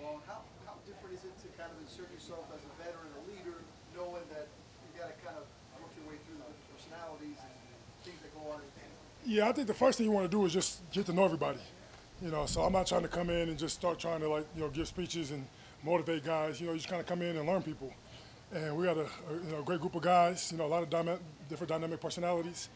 along. How different is it to kind of insert yourself as a veteran, a leader, knowing that you got to kind of work your way through the personalities and things that go on in the game? Yeah, I think the first thing you want to do is just get to know everybody. You know, so I'm not trying to come in and just start trying to, like, you know, give speeches and motivate guys. You know, you just kind of come in and learn people. And we got a great group of guys, you know, a lot of different dynamic personalities.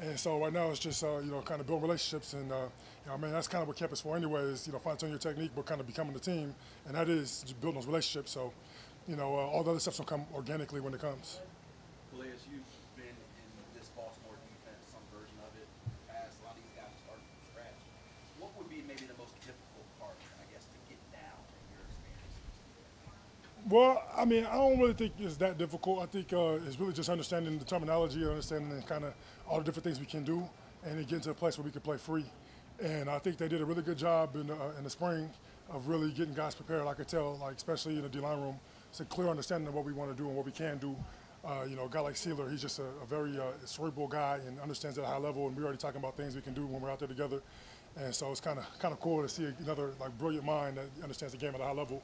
And so right now it's just, you know, kind of build relationships. And, you know, I mean, that's kind of what camp is for anyway, is, you know, fine-tuning your technique, but kind of becoming the team. And that is just building those relationships. So, you know, all the other stuff will come organically when it comes. Well, as you've been in this Baltimore defense, some version of it, as a lot of these guys start from scratch, what would be maybe the most difficult part, I guess, to get down from your experience? Well, I mean, I don't really think it's that difficult. I think it's really just understanding the terminology, understanding kind of all the different things we can do, and then getting to a place where we can play free. And I think they did a really good job in the spring of really getting guys prepared. I could tell, like, especially in the D-line room, it's a clear understanding of what we want to do and what we can do. You know, a guy like Sealer, he's just a very cerebral guy and understands at a high level, and we're already talking about things we can do when we're out there together. And so it's kind of cool to see another, like, brilliant mind that understands the game at a high level.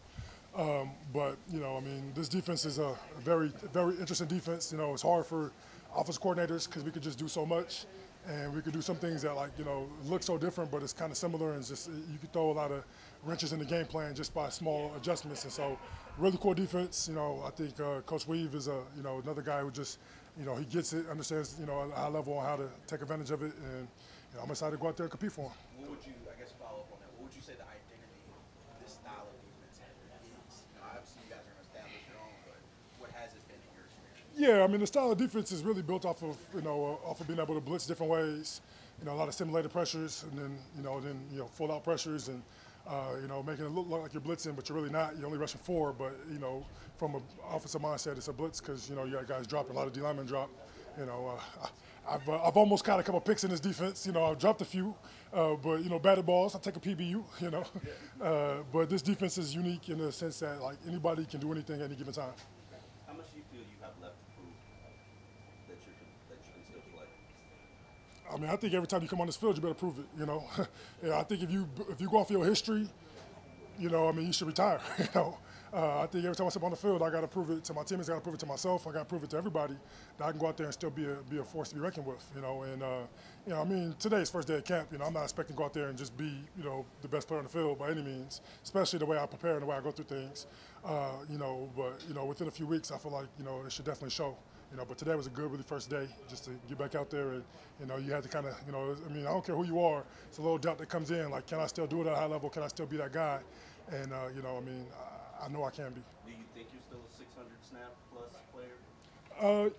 But, you know, I mean, this defense is a very, very interesting defense. You know, it's hard for offensive coordinators because we could just do so much, and we could do some things that, like, you know, look so different, but it's kind of similar, and just you could throw a lot of wrenches in the game plan just by small adjustments. And so, really cool defense. You know, I think Coach Weave is you know, another guy who just, you know, he gets it, understands, you know, at a high level on how to take advantage of it, and, you know, I'm excited to go out there and compete for him. What would you, I guess, follow up on that? What would you say the identity of this style of defense is? You know, obviously you guys are going to establish your own, but what has it been in your experience? Yeah, I mean, the style of defense is really built off of, you know, off of being able to blitz different ways, you know, a lot of simulated pressures, and then full out pressures, and you know, making it look like you're blitzing, but you're really not. You're only rushing four, but, you know, from an offensive mindset, it's a blitz because, you know, you got guys dropping. A lot of D linemen drop. You know, I've almost caught a couple picks in this defense. You know, I've dropped a few, but, you know, batted balls. I take a PBU, you know. But this defense is unique in the sense that, like, anybody can do anything at any given time. How much do you feel you have left to prove that you can still play? I mean, I think every time you come on this field, you better prove it, you know. Yeah, I think if you go off your history, you know, I mean, you should retire, you know. I think every time I step on the field, I got to prove it to my teammates, I got to prove it to myself, I got to prove it to everybody that I can go out there and still be a force to be reckoned with, you know. And, you know, I mean, today's first day of camp, you know, I'm not expecting to go out there and just be, you know, the best player on the field by any means, especially the way I prepare and the way I go through things, you know. But, you know, within a few weeks, I feel like, you know, it should definitely show. You know, but today was a good, really first day just to get back out there, and, you know, you had to kind of, you know, I mean, I don't care who you are, it's a little doubt that comes in, like, can I still do it at a high level? Can I still be that guy? And, you know, I mean, I know I can be. Do you think you're still a 600 snap plus player?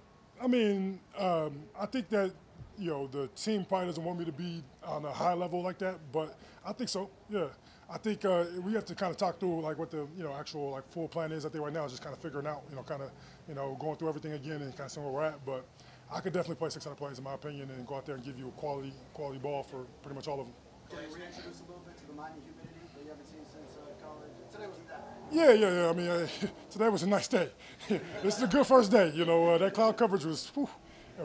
I mean, I think that, you know, the team probably doesn't want me to be on a high level like that, but I think so, yeah. I think we have to kind of talk through, like, what the, you know, actual, like, full plan is. I think right now is just kind of figuring out, you know, kind of, you know, going through everything again and kind of seeing where we're at. But I could definitely play 600 plays in my opinion and go out there and give you a quality ball for pretty much all of them. Can you reintroduce a little bit to the Miami humidity that you haven't seen since college? Today wasn't that bad. Yeah. I mean, today was a nice day. This is a good first day. You know, that cloud coverage was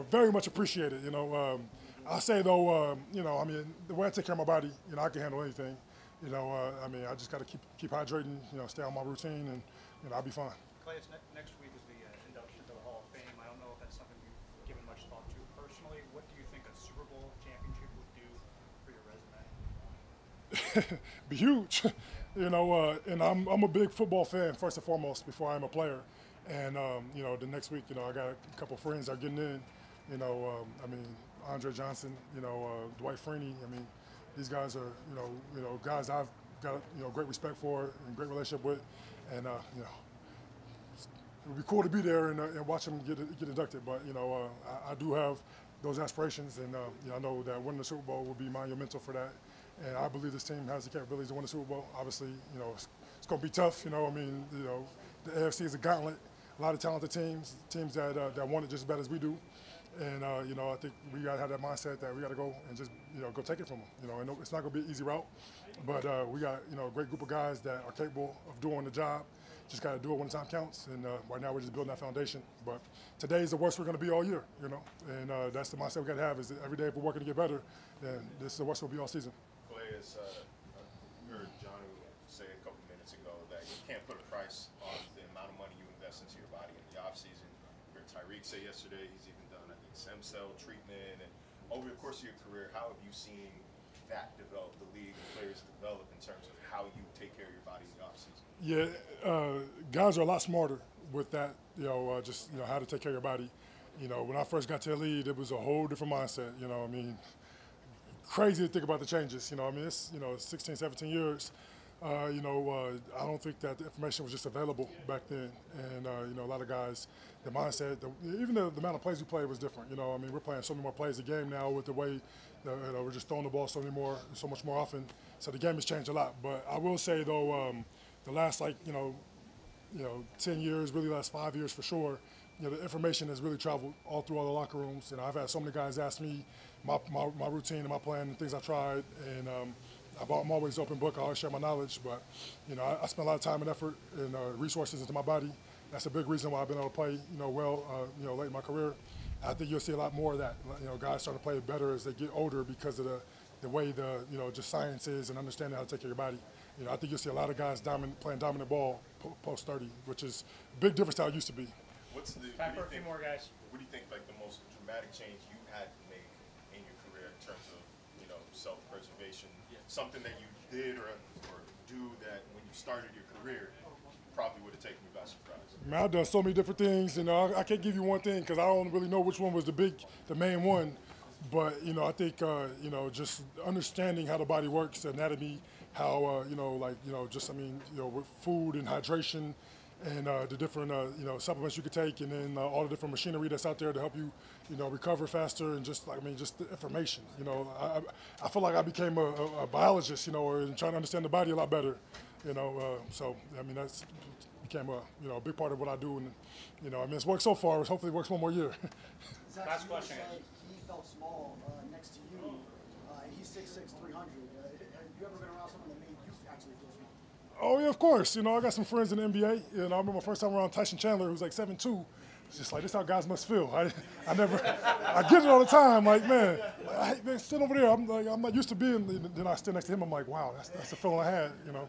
very much appreciated. You know, I say though, you know, I mean, the way I take care of my body, you know, I can handle anything. You know, I mean, I just got to keep hydrating, you know, stay on my routine, and, you know, I'll be fine. Clay, next week is the induction to the Hall of Fame. I don't know if that's something you've given much thought to personally. What do you think a Super Bowl championship would do for your resume? Be huge. You know, and I'm a big football fan, first and foremost, before I'm a player. And, you know, the next week, you know, I got a couple friends that are getting in. You know, I mean, Andre Johnson, you know, Dwight Freeney, I mean, these guys are, you know, guys I've got, you know, great respect for and great relationship with, and you know, it would be cool to be there and watch them get inducted. But, you know, I do have those aspirations, and you know, I know that winning the Super Bowl will be monumental for that. And I believe this team has the capabilities to win the Super Bowl. Obviously, you know, it's going to be tough. You know, I mean, you know, the AFC is a gauntlet. A lot of talented teams that want it just as bad as we do. And, you know, I think we got to have that mindset that we got to go and just, you know, go take it from them. You know, and it's not going to be an easy route, but we got, you know, a great group of guys that are capable of doing the job. Just got to do it when the time counts. And right now we're just building that foundation. But today is the worst we're going to be all year, you know. And that's the mindset we got to have, is that every day if we're working to get better, then this is the worst we'll be all season. Clay, as I heard Johnny say a couple minutes ago that you can't put a price on the amount of money you invest into your body in the offseason. You heard Tyreek say yesterday he's even done, I think, stem cell treatment. And over the course of your career, how have you seen that develop, the league, the players develop in terms of how you take care of your body in the offseason? Yeah, guys are a lot smarter with that, just, how to take care of your body. When I first got to the league, it was a whole different mindset, Crazy to think about the changes, It's, 16, 17 years. I don't think that the information was just available back then. And, a lot of guys, the mindset, even the amount of plays we played was different. We're playing so many more plays a game now with the way, we're just throwing the ball so much more often. So the game has changed a lot. But I will say, though, the last, 10 years, really last 5 years for sure, the information has really traveled all through all the locker rooms. I've had so many guys ask me my routine and my plan and things I tried. And I'm always open book. I always share my knowledge. But, I spend a lot of time and effort and resources into my body. That's a big reason why I've been able to play, well, late in my career. I think you'll see a lot more of that. Guys start to play better as they get older because of the way the, just science is and understanding how to take care of your body. I think you'll see a lot of guys playing dominant ball post-30, which is a big difference to how it used to be. Time for a few more guys. What do you think, the most dramatic change you had to make in your career in terms of, self-preservation? Yeah. Something that you did or do that when you started your career probably would have taken you by surprise. I've done so many different things, I can't give you one thing because I don't really know which one was the main one. But, I think, just understanding how the body works, anatomy, how, with food and hydration, and the different, supplements you could take, and then all the different machinery that's out there to help you, recover faster, and just the information. I feel like I became a biologist, and trying to understand the body a lot better, So that's became a a big part of what I do, and it's worked so far. Hopefully, it works one more year. Zach, last question. He felt small next to you. He's 6'6", 300. Have you ever been around someone that made you actually feel small? Oh, yeah, of course. I got some friends in the NBA. I remember my first time around Tyson Chandler, who's 7'2". It's just this is how guys must feel. I get it all the time. Man, sit over there. I'm not used to being. Then I stand next to him. I'm like, wow, that's the feeling I had.